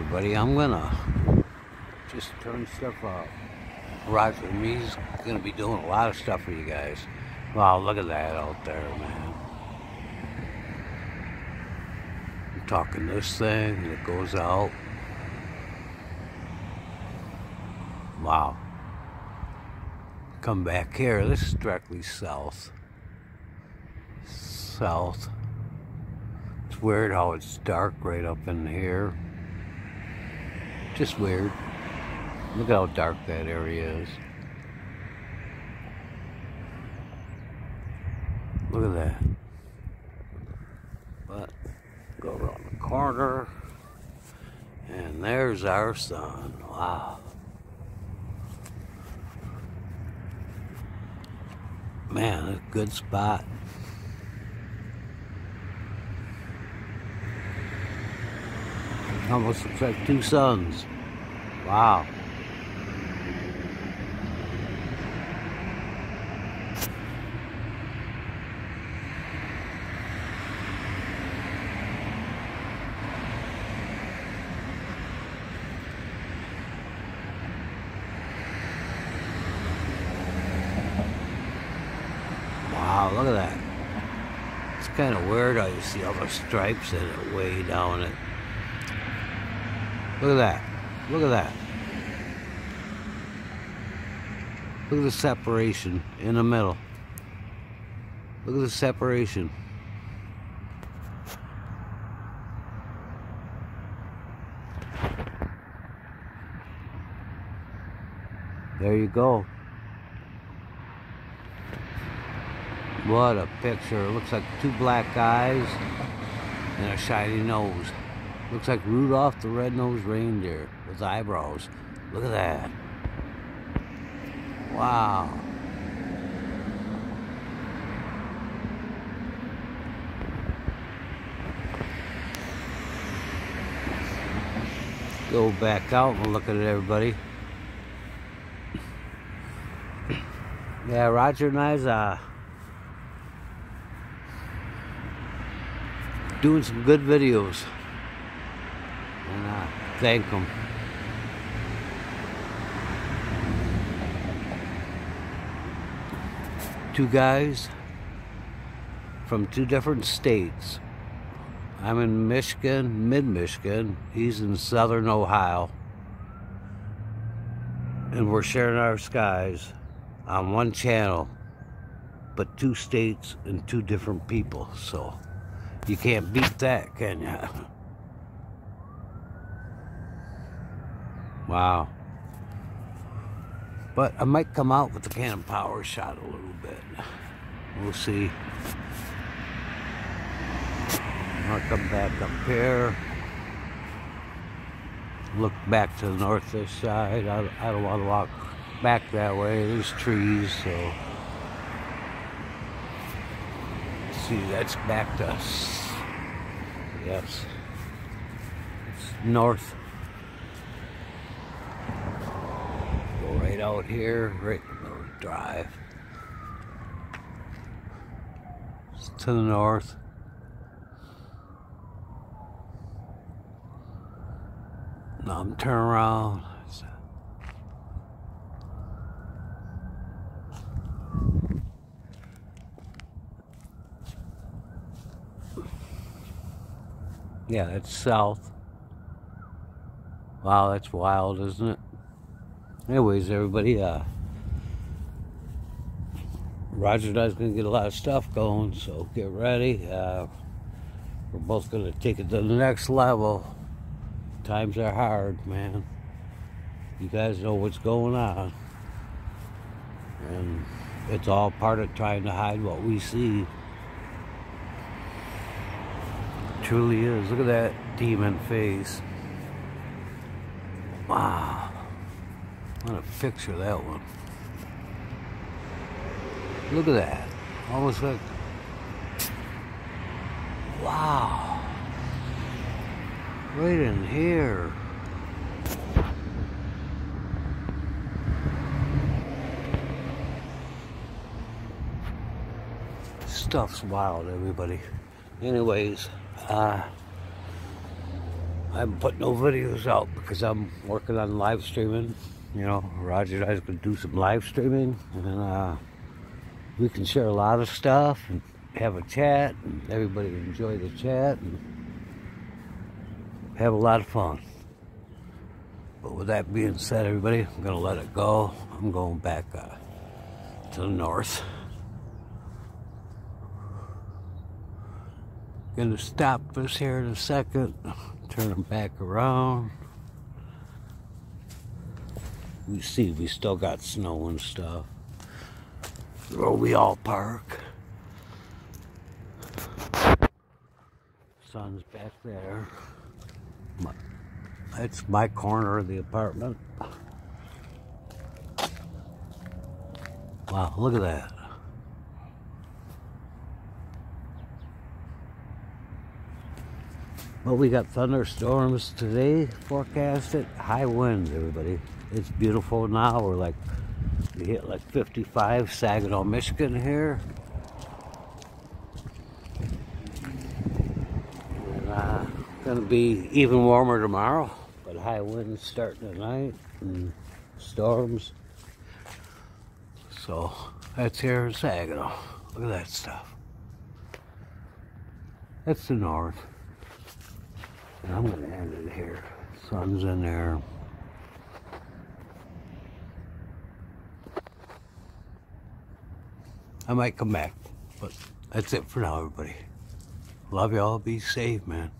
everybody, I'm gonna just turn stuff off. Roger and me's gonna be doing a lot of stuff for you guys. Wow, look at that out there, man. I'm talking this thing and it goes out. Wow. Come back here. This is directly south. South. It's weird how it's dark right up in here. Just weird. Look how dark that area is. Look at that. But go around the corner. And there's our sun. Wow. Man, that's a good spot. Almost looks like two suns. Wow. Wow, look at that. It's kind of weird how you see all the stripes in it way down it. Look at that. Look at that. Look at the separation in the middle. Look at the separation. There you go. What a picture. It looks like two black eyes and a shiny nose. Looks like Rudolph the Red-Nosed Reindeer with eyebrows. Look at that. Wow. Go back out and look at it, everybody. Yeah, Roger and I's doing some good videos. And I thank them. Two guys from two different states. I'm in Michigan, mid-Michigan. He's in southern Ohio. And we're sharing our skies on one channel, but two states and two different people. So you can't beat that, can you? Wow. But I might come out with the cannon power shot a little bit. We'll see. I'll come back up here. Look back to the north this side. I don't want to walk back that way. There's trees, so. See, that's back to us. Yes. It's north. Out here, right in the middle of the drive. It's to the north. Now I'm turning around. Yeah, that's south. Wow, that's wild, isn't it? Anyways, everybody, Roger and I's going to get a lot of stuff going, so get ready. We're both going to take it to the next level. Times are hard, man. You guys know what's going on. And it's all part of trying to hide what we see. It truly is. Look at that demon face. Wow. What a picture, that one. Look at that. Almost like... Wow. Right in here. Stuff's wild, everybody. Anyways, I haven't put no videos out because I'm working on live streaming. You know, Roger and I is going to do some live streaming, and we can share a lot of stuff and have a chat, and everybody enjoy the chat and have a lot of fun. But with that being said, everybody, I'm going to let it go. I'm going back to the north. Going to stop this here in a second, turn them back around. We see we still got snow and stuff. Where we all park. Sun's back there. That's my corner of the apartment. Wow, look at that. Well, we got thunderstorms today forecasted. High winds, everybody. It's beautiful now. We're like, we hit like 55 Saginaw, Michigan here. And gonna be even warmer tomorrow, but high winds starting tonight and storms. So that's here in Saginaw. Look at that stuff. That's the north. And I'm going to end it here. Sun's in there. I might come back, but that's it for now, everybody. Love y'all. Be safe, man.